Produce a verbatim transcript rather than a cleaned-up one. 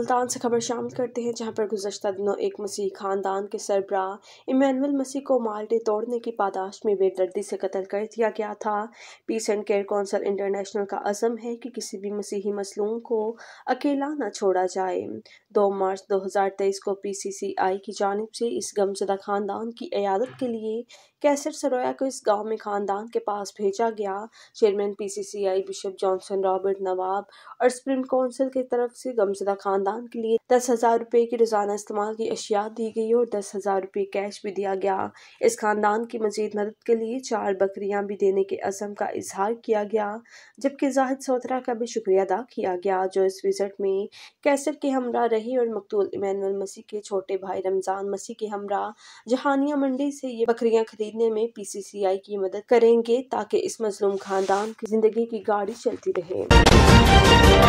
मुल्तान से खबर शामिल करते हैं जहां पर गुज़श्ता दिनों एक मसीह ख़ानदान के सरबरा इमैनुअल मसीह को माल्टे तोड़ने की पादाश में बेदर्दी से कत्ल कर दिया गया था। Peace and care council international का अज़म है कि किसी भी मसीही मसलूम को अकेला न छोड़ा जाए। दो मार्च दो हज़ार तेईस को पी सी सी आई की जानिब से इस गमजदा ख़ानदान की इयादत के लिए कैसर सरोया को इस गाँव में ख़ानदान के पास भेजा गया। Chairman P C C I bishop Johnson Robert Nawab और सुप्रीम काउंसिल की तरफ से गमजदा खानदान के लिए दस हजार रुपये की रोजाना इस्तेमाल की अशिया दी गई और दस हजार रुपये कैश भी दिया गया। इस खानदान की मजीद मदद के लिए चार बकरियां भी देने के अज़म का इजहार किया गया, जबकि जाहिद सोत्रा का भी शुक्रिया अदा किया गया जो इस विजिट में कैसर के हमरा रही और मकतूल इमैनुअल मसीह के छोटे भाई रमजान मसीह के हमरा जहानिया मंडी से ये बकरियाँ खरीदने में पी सी सी आई की मदद करेंगे ताकि इस मजलूम खानदान की जिंदगी की गाड़ी चलती रहे।